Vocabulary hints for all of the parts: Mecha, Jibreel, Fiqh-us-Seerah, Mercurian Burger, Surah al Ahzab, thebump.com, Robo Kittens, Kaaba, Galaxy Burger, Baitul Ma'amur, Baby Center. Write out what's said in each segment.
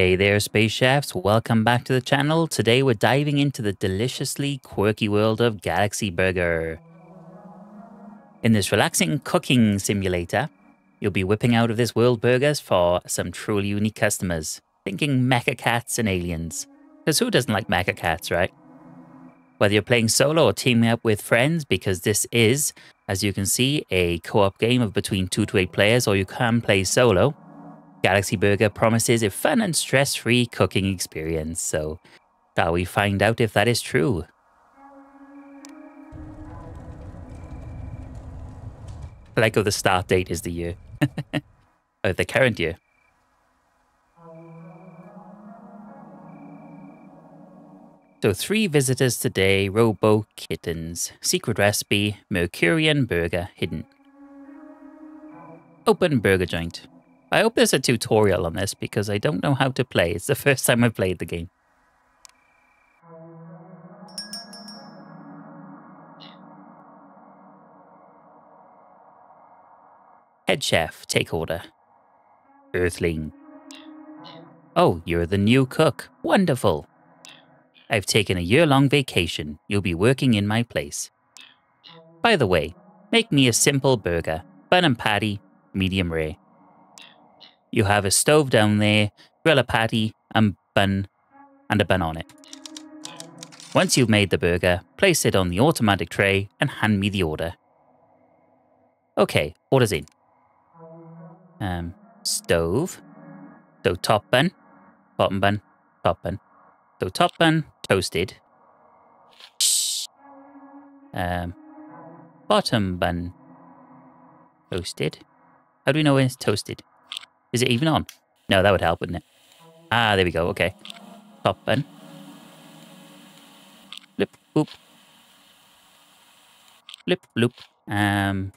Hey there, Space Chefs. Welcome back to the channel. Today we're diving into the deliciously quirky world of Galaxy Burger. In this relaxing cooking simulator, you'll be whipping out of this world burgers for some truly unique customers. Thinking mecha cats and aliens. Because who doesn't like mecha cats, right? Whether you're playing solo or teaming up with friends, because this is, as you can see, a co-op game of between 2 to 8 players, or you can play solo. Galaxy Burger promises a fun and stress-free cooking experience, so shall we find out if that is true? I like how the start date is the year. Or the current year. So 3 visitors today, Robo Kittens. Secret recipe, Mercurian Burger hidden. Open burger joint. I hope there's a tutorial on this because I don't know how to play. It's the first time I've played the game. Head chef, take order. Earthling. Oh, you're the new cook. Wonderful. I've taken a year-long vacation. You'll be working in my place. By the way, make me a simple burger. Bun and patty, medium rare. You have a stove down there, grill a patty and a bun on it. Once you've made the burger, place it on the automatic tray and hand me the order. Okay, order's in. Stove. So top bun, bottom bun, top bun. So top bun, toasted. Bottom bun, toasted. How do we know when it's toasted? Is it even on? No, that would help, wouldn't it? Ah, there we go, okay. Top bun. Flip, boop. Flip, bloop.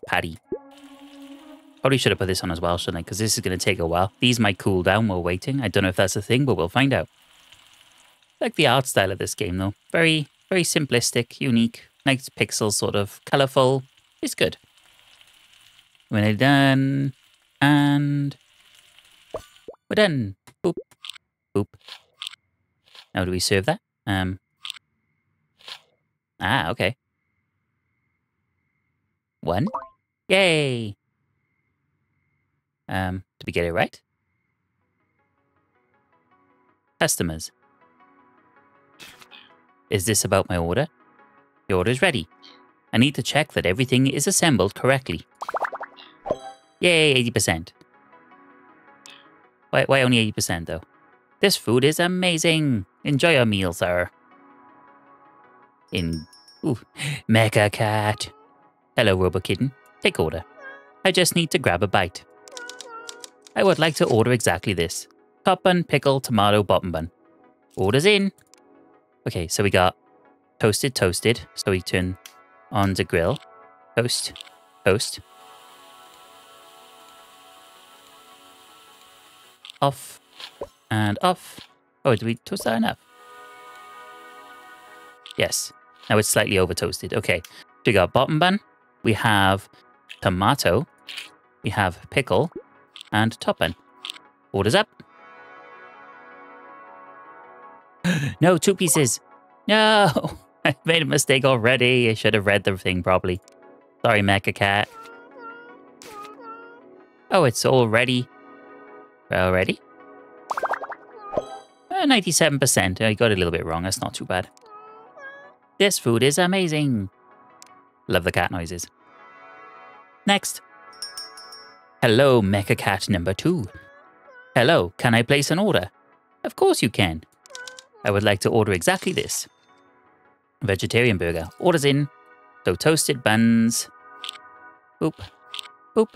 Patty. Probably should have put this on as well, shouldn't I? Because this is going to take a while. These might cool down while waiting. I don't know if that's a thing, but we'll find out. I like the art style of this game, though. Very, very simplistic, unique. Nice pixels, sort of. Colourful. It's good. When I'm done, and... we're done. Boop. Boop. How do we serve that? Ah, okay. 1. Yay! Did we get it right? Customers. Is this about my order? Your order is ready. I need to check that everything is assembled correctly. Yay, 80%. Why only 80% though? This food is amazing. Enjoy your meal, sir. Mecha cat. Hello, Robo Kitten. Take order. I just need to grab a bite. I would like to order exactly this. Top bun, pickle, tomato, bottom bun. Order's in. Okay, so we got toasted, toasted. So we turn on the grill. Toast, toast. Off and off. Oh, did we toast that enough? Yes. Now it's slightly over toasted. Okay. We got bottom bun. We have tomato. We have pickle and top bun. Orders up. No, 2 pieces. No, I made a mistake already. I should have read the thing properly. Sorry, Mecha Cat. Oh, it's all ready. Already? 97%. I got it a little bit wrong. That's not too bad. This food is amazing. Love the cat noises. Next. Hello, Mecha Cat number 2. Hello, can I place an order? Of course you can. I would like to order exactly this. Vegetarian burger. Orders in. So toasted buns. Boop. Boop.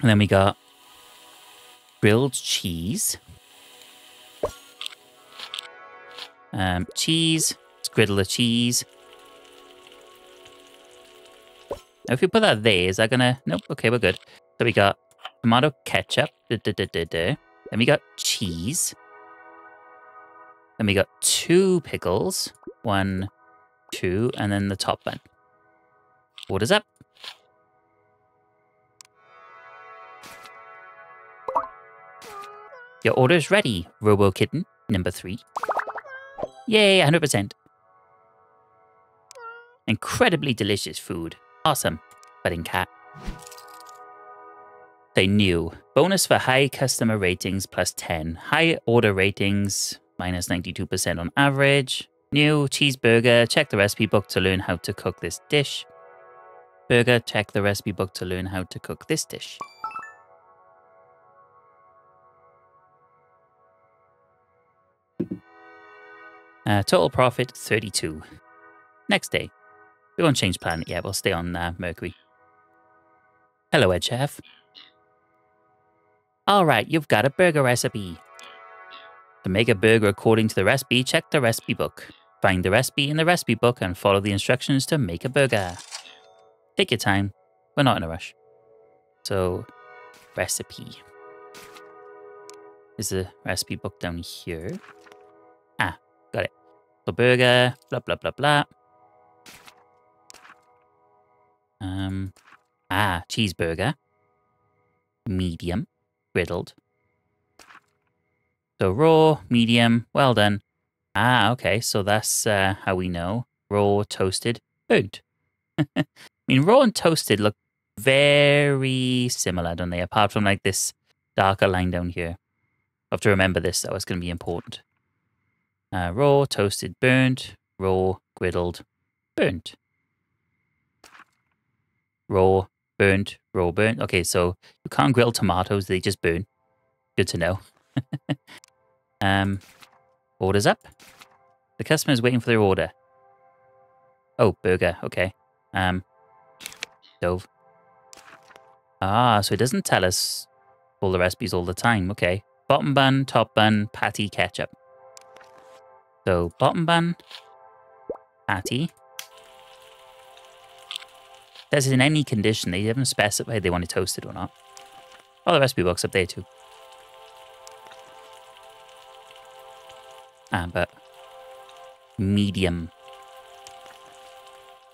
And then we got grilled cheese. Cheese. Griddle of cheese. Now if you put that there, is that gonna... Nope, okay, we're good. So we got tomato ketchup. Then we got cheese. Then we got 2 pickles. 1, 2, and then the top bun. Orders up. Your order is ready, Robo Kitten number 3. Yay, 100%. Incredibly delicious food. Awesome, budding cat. They knew. Bonus for high customer ratings plus 10. High order ratings minus 92% on average. New cheeseburger. Check the recipe book to learn how to cook this dish. Burger. Check the recipe book to learn how to cook this dish. Total profit 32. Next day. We won't change planet yet. We'll stay on Mercury. Hello, Ed Chef. All right, you've got a burger recipe. To make a burger according to the recipe, check the recipe book. Find the recipe in the recipe book and follow the instructions to make a burger. Take your time. We're not in a rush. So, recipe. There's a recipe book down here. Ah, got it. So burger, blah, blah, blah, blah. Cheeseburger. Medium. Griddled. So raw, medium, well done. Ah, okay, so that's how we know. Raw, toasted, burnt. I mean, raw and toasted look very similar, don't they? Apart from like this darker line down here. I'll have to remember this, though. It's going to be important. Raw, toasted, burnt. Raw, griddled, burnt. Raw, burnt, raw, burnt. Okay, so you can't grill tomatoes. They just burn. Good to know. Orders up. The customer's waiting for their order. Oh, burger. Okay. Stove. Ah, so it doesn't tell us all the recipes all the time. Okay. Bottom bun, top bun, patty, ketchup. So bottom bun, patty. It says in any condition. They haven't specified they want it toasted or not. Oh, the recipe book's up there too. But medium.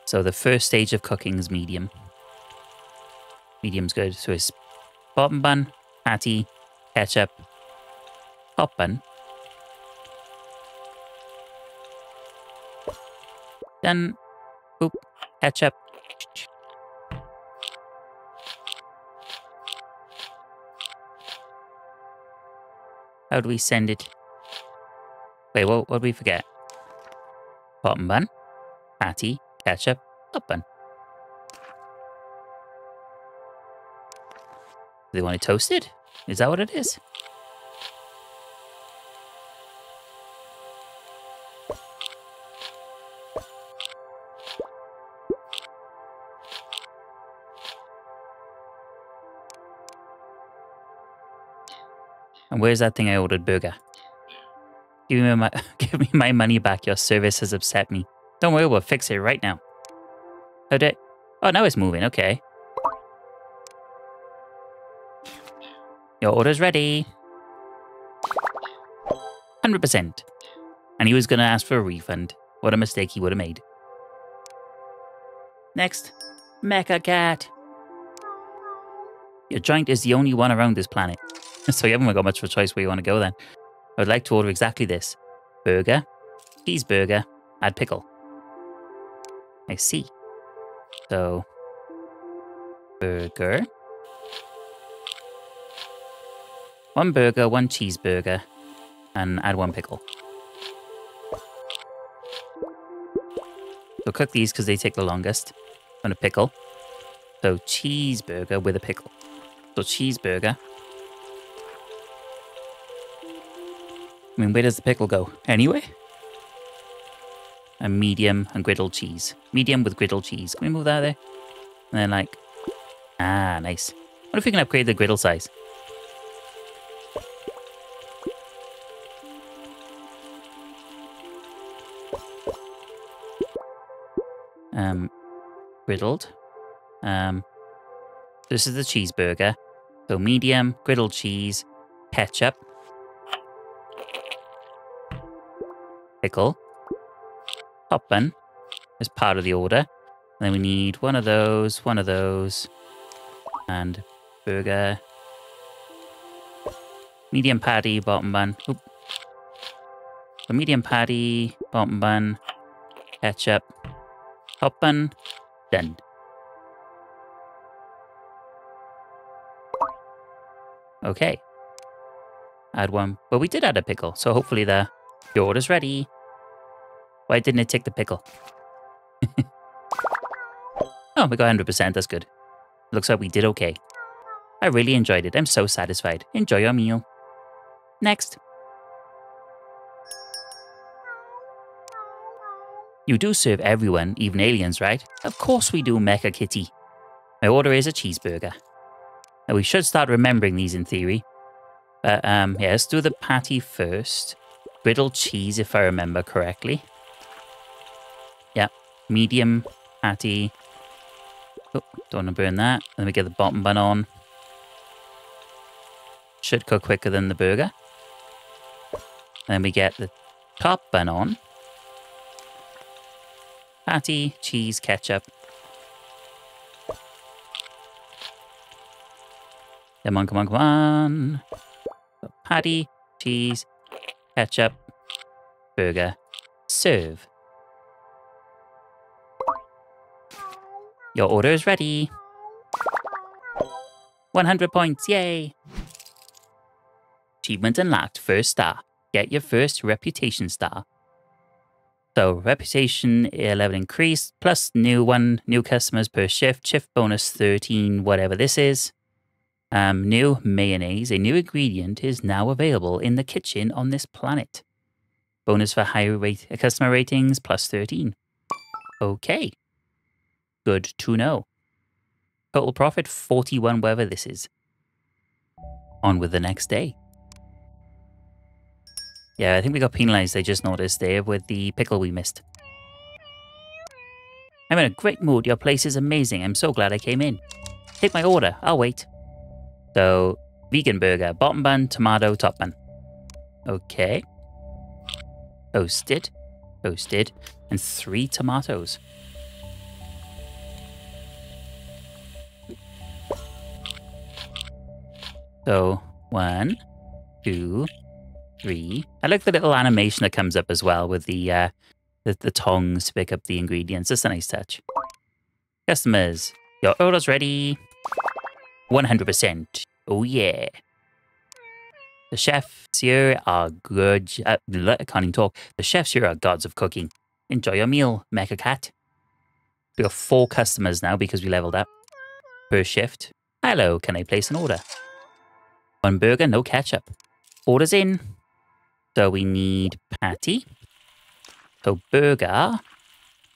So the first stage of cooking is medium. Medium's good. So it's bottom bun, patty, ketchup, top bun. Then, oop, ketchup. How do we send it? Wait, what did we forget? Bottom bun, patty, ketchup, top bun. They want it toasted? Is that what it is? And where's that thing I ordered, burger? Give me my money back. Your service has upset me. Don't worry, we'll fix it right now. How did? Oh, now it's moving. Okay. Your order's ready. 100%. And he was gonna ask for a refund. What a mistake he would have made. Next, Mecha Cat. Your joint is the only one around this planet, so you haven't got much of a choice where you want to go then. I would like to order exactly this. Burger, cheeseburger, add pickle. I see. So, burger. One burger, one cheeseburger, and add one pickle. We'll cook these because they take the longest. And a pickle. So, cheeseburger with a pickle. So, cheeseburger. I mean, where does the pickle go? Anyway? A medium and griddled cheese. Medium with griddled cheese. Can we move that there? And then like... Ah, nice. What if we can upgrade the griddle size? Griddled. This is the cheeseburger. So medium, griddled cheese, ketchup. Pickle. Top bun is part of the order. And then we need one of those, and burger. Medium patty, bottom bun. Oop. So medium patty, bottom bun, ketchup, top bun, done. Okay. Add one. But we did add a pickle, so hopefully the order's ready. Why didn't it take the pickle? Oh, we got 100%, that's good. Looks like we did okay. I really enjoyed it, I'm so satisfied. Enjoy your meal. Next. You do serve everyone, even aliens, right? Of course we do, Mecha Kitty. My order is a cheeseburger. Now we should start remembering these in theory. But yeah, let's do the patty first. Griddle cheese, if I remember correctly. Yeah, medium patty. Oh, don't want to burn that. Then we get the bottom bun on. Should cook quicker than the burger. Then we get the top bun on. Patty, cheese, ketchup. Come on, come on, come on. Patty, cheese, ketchup, burger, serve. Your order is ready. 100 points, yay! Achievement unlocked, first star. Get your first reputation star. So, reputation level increased, plus new customers per shift, shift bonus 13, whatever this is. New mayonnaise, a new ingredient, is now available in the kitchen on this planet. Bonus for higher customer ratings, plus 13. Okay. Good to know. Total profit, 41, whatever this is. On with the next day. Yeah, I think we got penalized, I just noticed there, with the pickle we missed. I'm in a great mood, your place is amazing, I'm so glad I came in. Take my order, I'll wait. So, vegan burger, bottom bun, tomato, top bun. Okay. Toasted, toasted, and 3 tomatoes. So, 1, 2, 3. I like the little animation that comes up as well with the tongs to pick up the ingredients. That's a nice touch. Customers, your order's ready. 100%. Oh yeah. The chefs here are good. I can't even talk. The chefs here are gods of cooking. Enjoy your meal, Mecha Cat. We got 4 customers now because we leveled up per shift. Hello, can I place an order? 1 burger, no ketchup. Orders in. So we need patty. So burger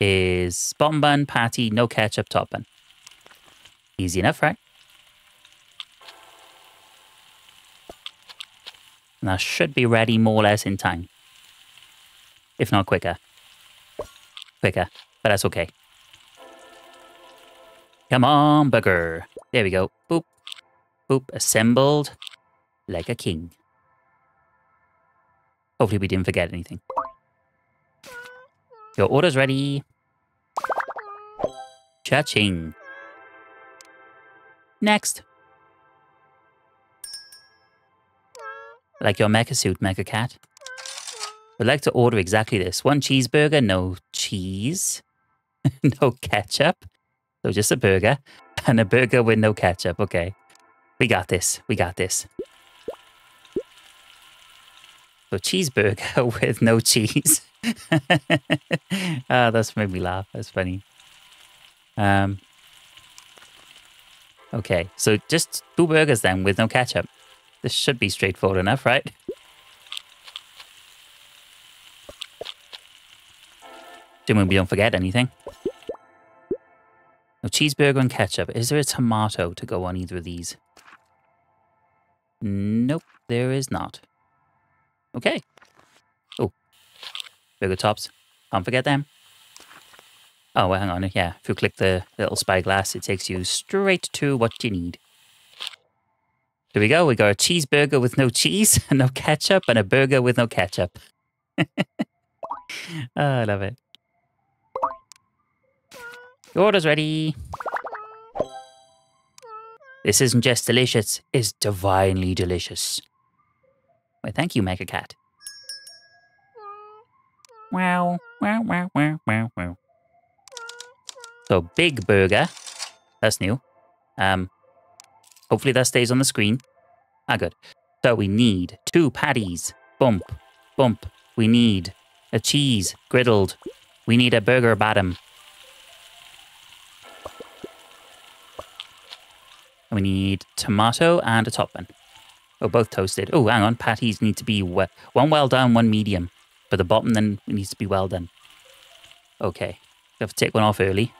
is bottom bun, patty, no ketchup, top bun. Easy enough, right? And that should be ready more or less in time. If not quicker. Quicker, but that's okay. Come on, burger. There we go. Boop. Boop. Assembled like a king. Hopefully we didn't forget anything. Your order's ready. Cha-ching. Next. Like your mecha suit, Mecha Cat. I'd like to order exactly this. 1 cheeseburger, no cheese. No ketchup. So just a burger. And a burger with no ketchup, okay. We got this, we got this. So cheeseburger with no cheese. Oh, that's made me laugh, that's funny. Okay, so just 2 burgers then with no ketchup. This should be straightforward enough, right? Assuming we don't forget anything. No cheeseburger and ketchup. Is there a tomato to go on either of these? Nope, there is not. Okay. Oh, burger tops. Can't forget them. Oh, well, hang on. Yeah, if you click the little spyglass, it takes you straight to what you need. There we go. We got a cheeseburger with no cheese, no ketchup, and a burger with no ketchup. Oh, I love it. Your order's ready. This isn't just delicious, it's divinely delicious. Why, thank you, Mega Cat. Wow, wow, wow, wow, wow, wow. So, Big Burger. That's new. Hopefully that stays on the screen. Ah, good. So we need 2 patties. Bump, bump. We need a cheese griddled. We need a burger bottom. And we need tomato and a topping. Oh, both toasted. Oh, hang on. Patties need to be one well done, one medium. But the bottom then needs to be well done. Okay. We have to take one off early.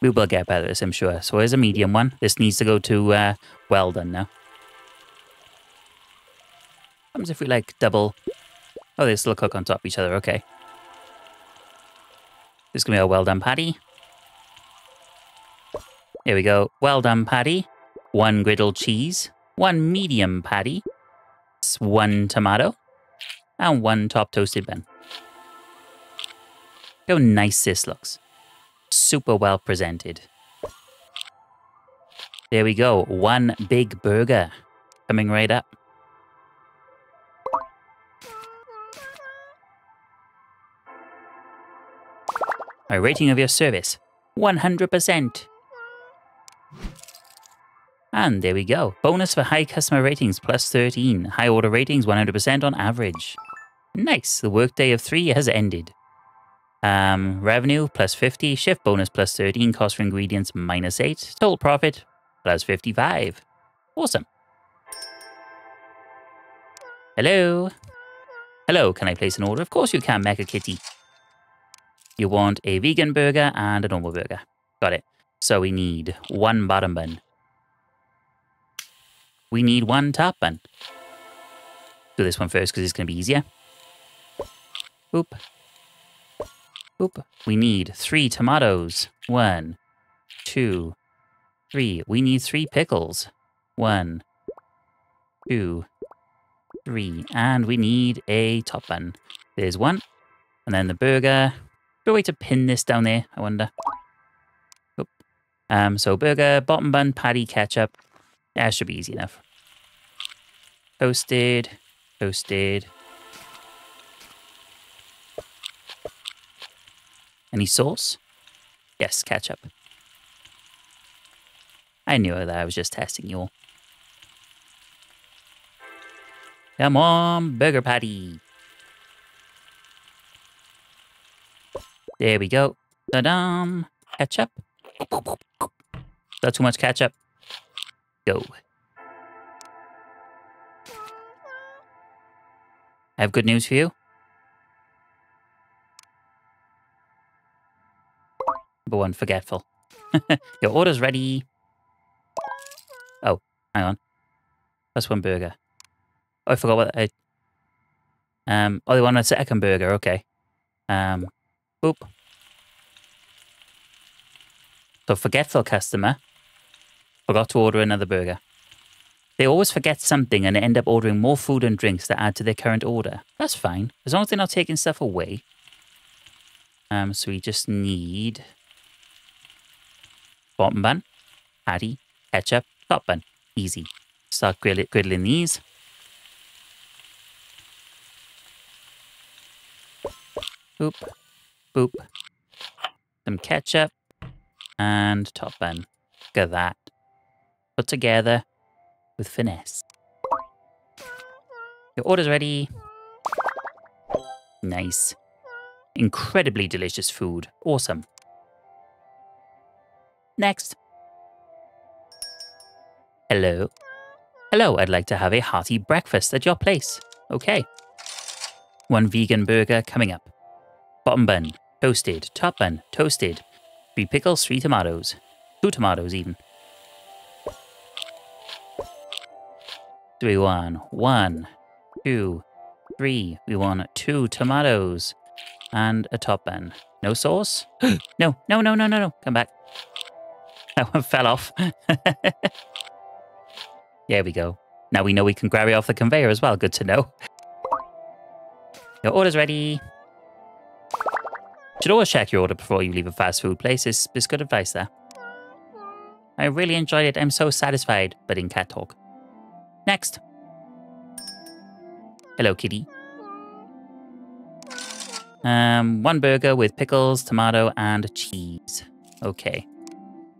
We will get better at this, I'm sure. So here's a medium one. This needs to go to well done now. What happens if we like double... Oh, they still cook on top of each other, okay. This is going to be a well done patty. Here we go. Well done patty. 1 griddled cheese. 1 medium patty. 1 tomato. And 1 top toasted bun. Look how nice this looks. Super well presented. There we go. 1 big burger coming right up. My rating of your service, 100%. And there we go. Bonus for high customer ratings, +13. High order ratings, 100% on average. Nice. The workday of 3 has ended. Revenue, +50, shift bonus, +13, cost for ingredients, -8, total profit, +55. Awesome. Hello? Hello, can I place an order? Of course you can, Mecha Kitty. You want a vegan burger and a normal burger. Got it. So we need 1 bottom bun. We need 1 top bun. Do this one first because it's going to be easier. Oop. Oop. We need 3 tomatoes. 1, 2, 3. We need 3 pickles. 1, 2, 3. And we need a top bun. There's 1. And then the burger. Is there a way to pin this down there, I wonder? Oop. So burger, bottom bun, patty, ketchup. That should be easy enough. Toasted. Toasted. Any sauce? Yes, ketchup. I knew that, I was just testing you all. Come on, burger patty. There we go. Ta-dam. Ketchup. Not too much ketchup. Go. I have good news for you. Number 1, forgetful. Your order's ready. Oh, hang on. +1 burger. Oh, I forgot what I... Oh, they want a second burger, okay. Boop. So forgetful customer forgot to order another burger. They always forget something and they end up ordering more food and drinks that add to their current order. That's fine, as long as they're not taking stuff away. So we just need... bottom bun, patty, ketchup, top bun. Easy. Start griddling these. Boop, boop. Some ketchup and top bun. Look at that. Put together with finesse. Your order's ready. Nice. Incredibly delicious food. Awesome. Next. Hello. Hello, I'd like to have a hearty breakfast at your place. Okay. 1 vegan burger coming up. Bottom bun, toasted. Top bun, toasted. 3 pickles, 3 tomatoes. 2 tomatoes even. 1, 2, 3. We want 2 tomatoes and a top bun. No sauce? No, no, no, no, no, no. Come back. That one fell off. There we go. Now we know we can grab it off the conveyor as well. Good to know. Your order's ready. Should always check your order before you leave a fast food place. It's good advice there. I really enjoyed it. I'm so satisfied, but in cat talk. Next. Hello, kitty. One burger with pickles, tomato, and cheese. Okay.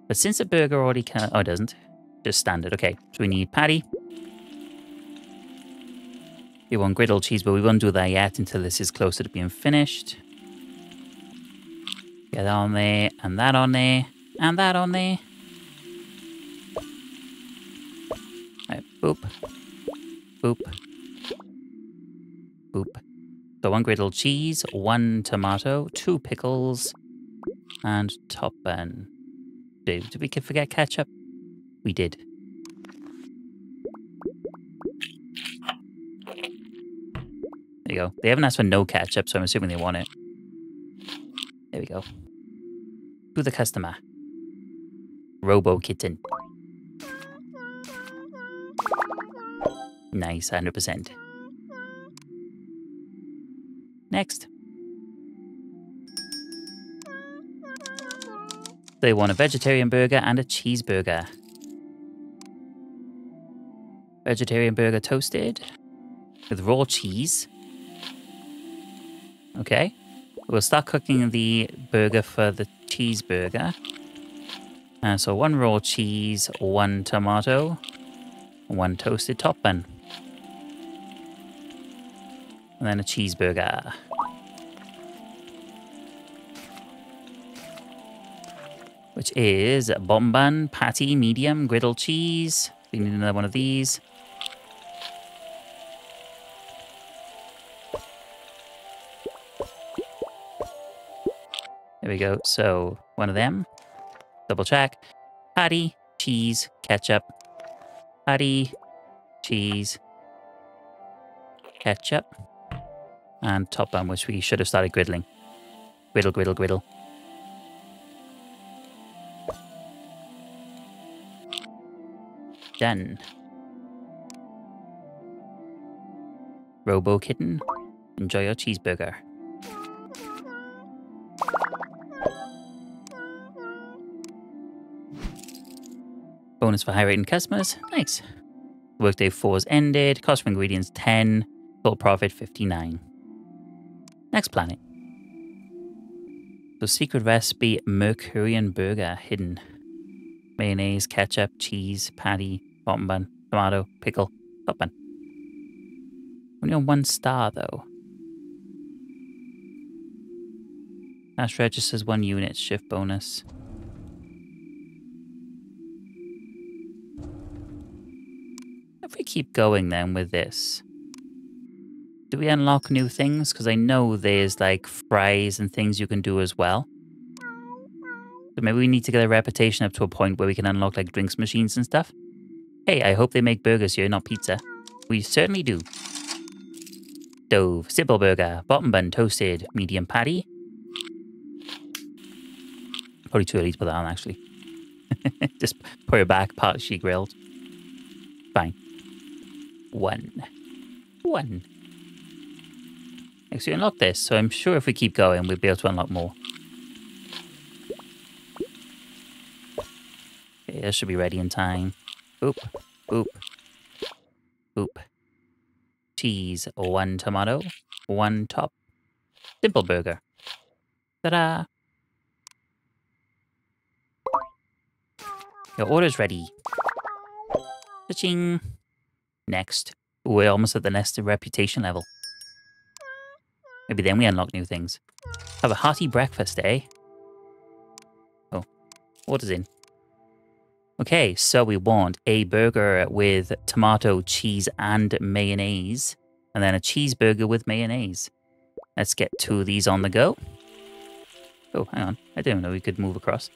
But since the burger already can... Oh, it doesn't. Just standard. Okay. So we need patty. We want griddle cheese, but we won't do that yet until this is closer to being finished. Get that on there, and that on there, and that on there. Right, boop. Boop. Boop. So one griddle cheese, one tomato, two pickles, and top bun. Did we forget ketchup? We did. There you go. They haven't asked for no ketchup, so I'm assuming they want it. There we go. To the customer. Robo Kitten. Nice, 100%. Next. They want a vegetarian burger and a cheeseburger. Vegetarian burger toasted with raw cheese. Okay. We'll start cooking the burger for the cheeseburger. So one raw cheese, one tomato, one toasted top bun. And then a cheeseburger. Which is bomb bun, patty, medium, griddle cheese. We need another one of these. There we go. So one of them. Double check. Patty, cheese, ketchup. Patty, cheese, ketchup. And top bun, which we should have started griddling. Griddle, griddle, griddle. Done. Robo Kitten, enjoy your cheeseburger. Bonus for high-rating customers. Nice. Workday 4 is ended. Cost for ingredients 10. Total profit 59. Next planet. The secret recipe Mercurian Burger hidden. Mayonnaise, ketchup, cheese, patty, bottom bun, tomato, pickle, top bun. Only on 1 star though. Cash registers 1 unit. Shift bonus. If we keep going then with this, do we unlock new things? Because I know there's like fries and things you can do as well. So maybe we need to get a reputation up to a point where we can unlock like drinks machines and stuff. Hey, I hope they make burgers here, not pizza. We certainly do. Dove, simple burger, bottom bun, toasted, medium patty. Probably too early to put that on actually. Just put it back, part she grilled. Fine. One. Actually, unlock this, so I'm sure if we keep going, we'll be able to unlock more. Okay, that should be ready in time. Boop, boop, boop. Cheese, 1 tomato, 1 top. Simple burger. Ta-da! Your order's ready. Cha-ching! Next. Ooh, we're almost at the next reputation level. Maybe then we unlock new things. Have a hearty breakfast, eh? Oh, order's in. Okay, so we want a burger with tomato, cheese, and mayonnaise. And then a cheeseburger with mayonnaise. Let's get 2 of these on the go. Oh, hang on. I didn't know we could move across.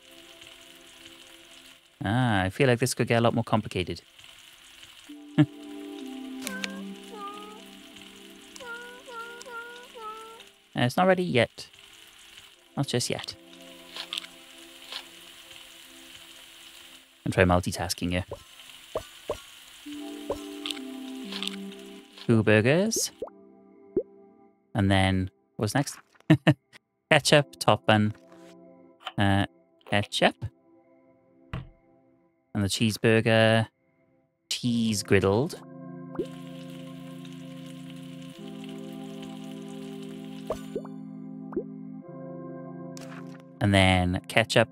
Ah, I feel like this could get a lot more complicated. It's not ready yet. Not just yet. I'm trying multitasking here. 2 burgers. And then, what's next? Ketchup, top bun. Ketchup. And the cheeseburger, cheese griddled. And then ketchup.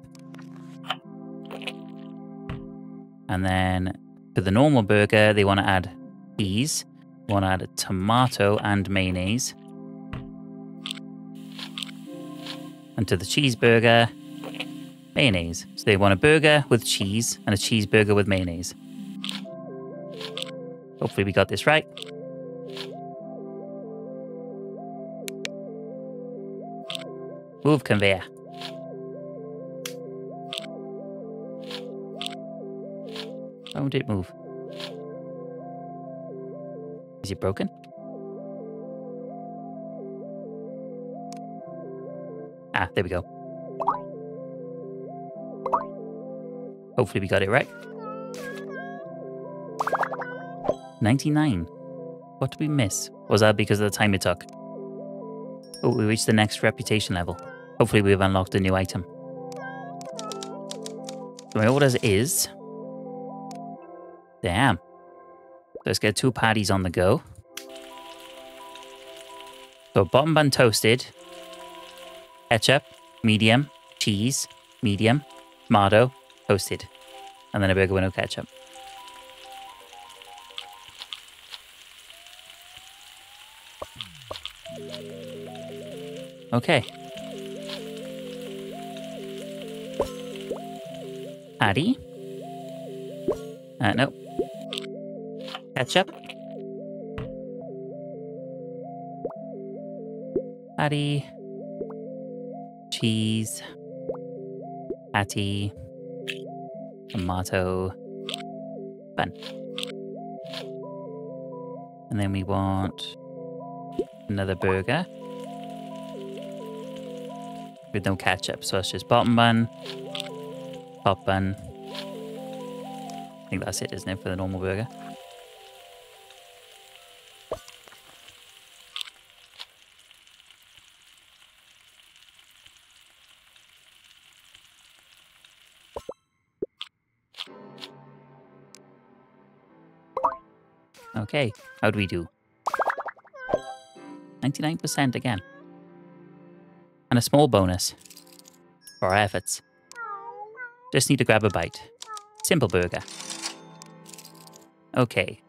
And then to the normal burger, they want to add cheese. They want to add a tomato and mayonnaise. And to the cheeseburger, mayonnaise. So they want a burger with cheese and a cheeseburger with mayonnaise. Hopefully we got this right. Move conveyor. Why won't it move? Is it broken? Ah, there we go. Hopefully we got it right. 99. What did we miss? Was that because of the time it took? Oh, we reached the next reputation level. Hopefully we've unlocked a new item. So my orders is... damn. Let's get 2 patties on the go. So bottom bun toasted. Ketchup, medium, cheese, medium, tomato, toasted. And then a burger with no ketchup. Okay. Patty. Nope. Ketchup. Patty. Cheese. Patty. Tomato. Bun. And then we want another burger with no ketchup. So that's just bottom bun, top bun. I think that's it, isn't it, for the normal burger? Okay, how do we do? 99% again. And a small bonus for our efforts. Just need to grab a bite. Simple burger. Okay.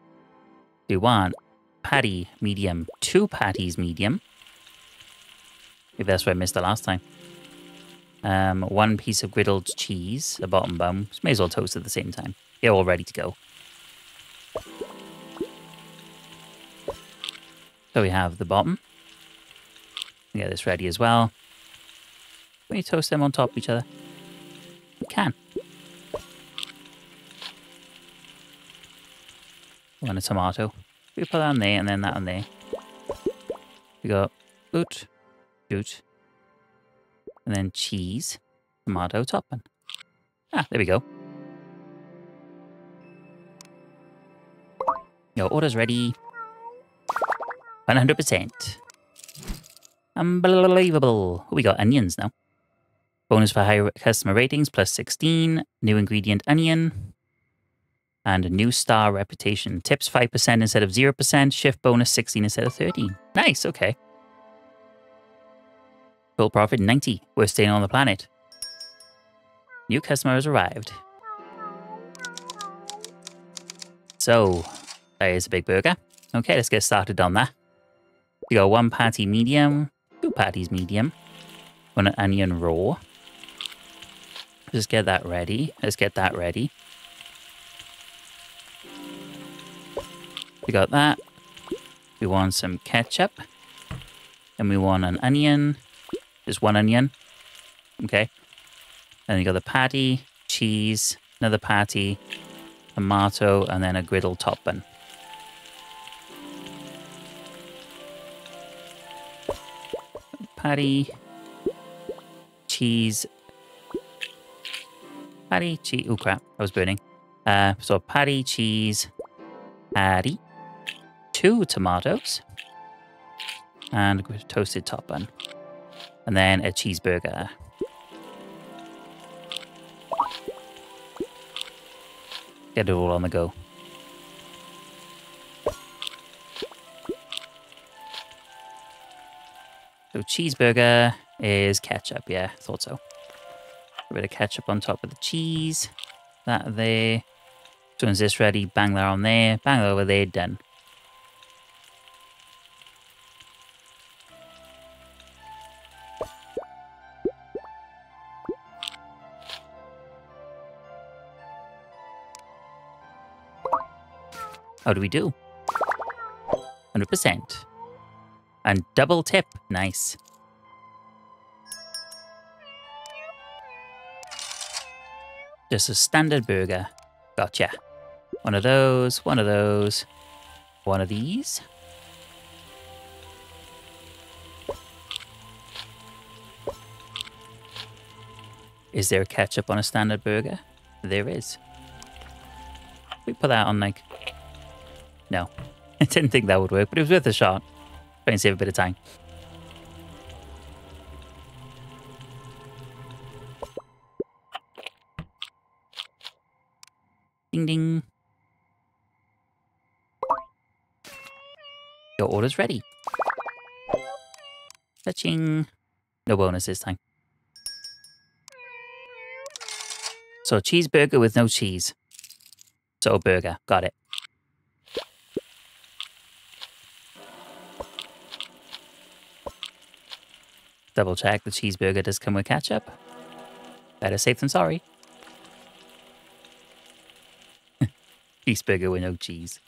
We want patty medium, 2 patties medium. If that's what I missed the last time. 1 piece of griddled cheese, a bottom bun. May as well toast at the same time. They're all ready to go. So we have the bottom. We get this ready as well. Can we toast them on top of each other? We can. And a tomato. We put that on there and then that on there. We got boot, shoot, and then cheese, tomato, topping. Ah, there we go. Your order's ready. 100%. Unbelievable. We got onions now. Bonus for higher customer ratings, plus 16. New ingredient, onion. And a new star reputation. Tips 5% instead of 0%. Shift bonus 16 instead of 13. Nice, okay. Full profit 90. We're staying on the planet. New customer has arrived. So, that is a big burger. Okay, let's get started on that. We got 1 patty medium, 2 patties medium, 1 onion raw. Just get that ready. Let's get that ready. We got that. We want some ketchup. And we want an onion. Just 1 onion. Okay. Then you got the patty, cheese, another patty, tomato, and then a griddle top bun. Patty, cheese, patty, cheese, oh crap, I was burning. So patty, cheese, patty, 2 tomatoes, and a toasted top bun. And then a cheeseburger. Gotta do it all on the go. So cheeseburger is ketchup, yeah, thought so. A bit of ketchup on top of the cheese. That there. As soon as this ready, bang that on there, bang that over there, done. How do we do? 100%. And double tip. Nice. Just a standard burger. Gotcha. One of those, one of those, one of these. Is there ketchup on a standard burger? There is. We put that on like... No, I didn't think that would work, but it was worth a shot. Try and save a bit of time. Ding ding. Your order's ready. Touching. No bonus this time. So cheeseburger with no cheese. So burger, got it. Double check, the cheeseburger does come with ketchup. Better safe than sorry. Cheeseburger with no cheese.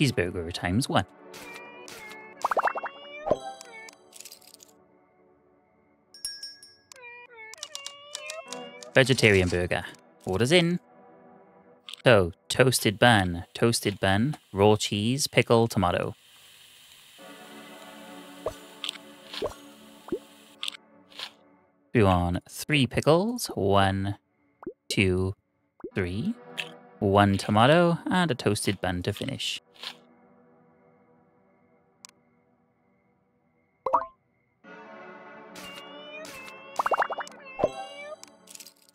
Cheeseburger times one. Vegetarian burger. Orders in. So, toasted bun, raw cheese, pickle, tomato. We want 3 pickles, 1, 2, 3, 1 tomato, and a toasted bun to finish.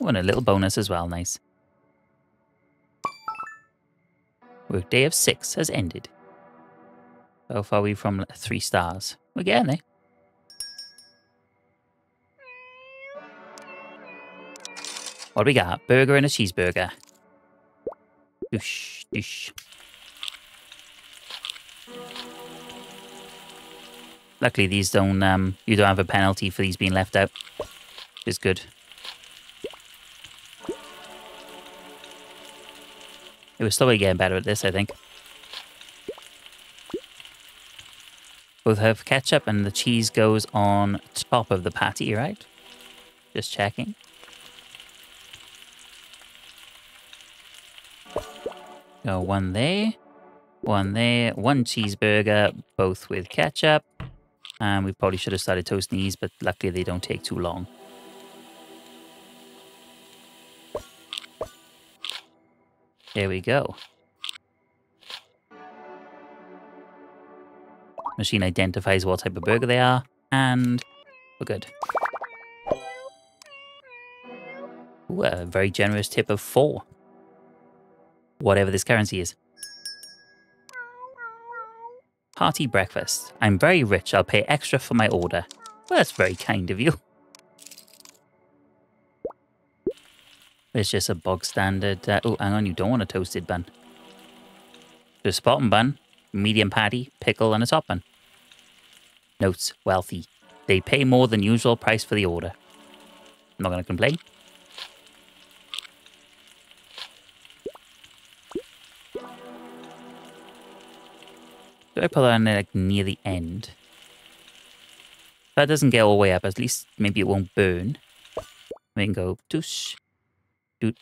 Oh, and a little bonus as well, nice. Workday of 6 has ended. How far are we from 3 stars? We're getting there. What do we got? Burger and a cheeseburger. Doosh, doosh. Luckily these don't, you don't have a penalty for these being left out. Which is good. It was slowly getting better at this, I think. Both have ketchup and the cheese goes on top of the patty, right? Just checking. Go one there, one there, one cheeseburger, both with ketchup. And we probably should have started toasting these, but luckily they don't take too long. There we go. Machine identifies what type of burger they are, and we're good. Ooh, a very generous tip of 4. Whatever this currency is. Hearty breakfast. I'm very rich, I'll pay extra for my order. Well, that's very kind of you. It's just a bog standard, oh, hang on, you don't want a toasted bun. Just spot and bun, medium patty, pickle, and a top bun. Notes, wealthy. They pay more than usual price for the order. I'm not gonna complain. Do I put that in there, like, near the end? If that doesn't get all the way up, at least maybe it won't burn. We can go, douche. Dude,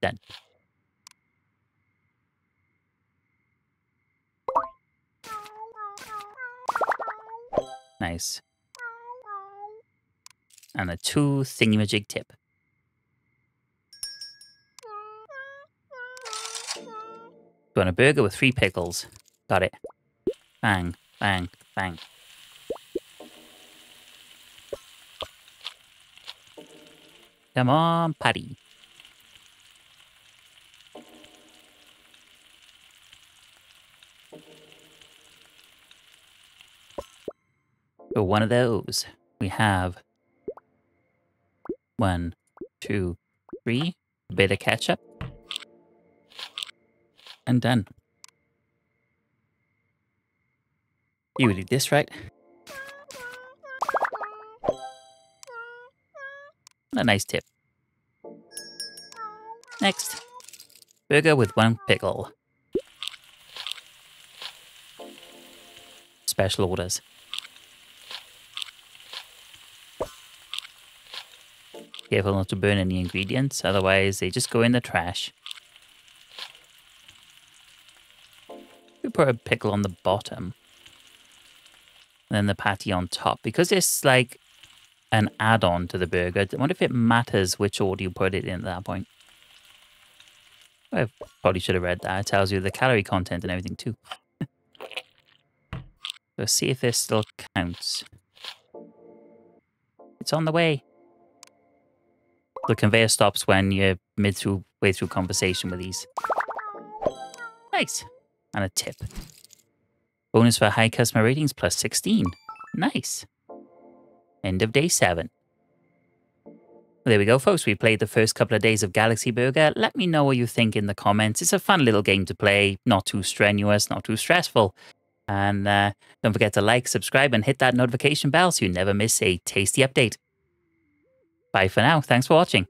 done. Nice. And a 2 thingamajig tip. You want a burger with 3 pickles. Got it. Bang, bang, bang. Come on, Patty. So one of those. We have 1, 2, 3, a bit of ketchup, and done. You would do this, right? A nice tip. Next, burger with 1 pickle. Special orders. Careful not to burn any ingredients, otherwise they just go in the trash. We put a pickle on the bottom, and then the patty on top. Because it's like an add-on to the burger, I wonder if it matters which order you put it in at that point. I probably should have read that. It tells you the calorie content and everything too. Let's see if this still counts. It's on the way. The conveyor stops when you're way through conversation with these. Nice. And a tip. Bonus for high customer ratings plus 16. Nice. End of day 7. There we go, folks. We played the first couple of days of Galaxy Burger. Let me know what you think in the comments. It's a fun little game to play. Not too strenuous, not too stressful. And don't forget to like, subscribe, and hit that notification bell so you never miss a tasty update. Bye for now. Thanks for watching.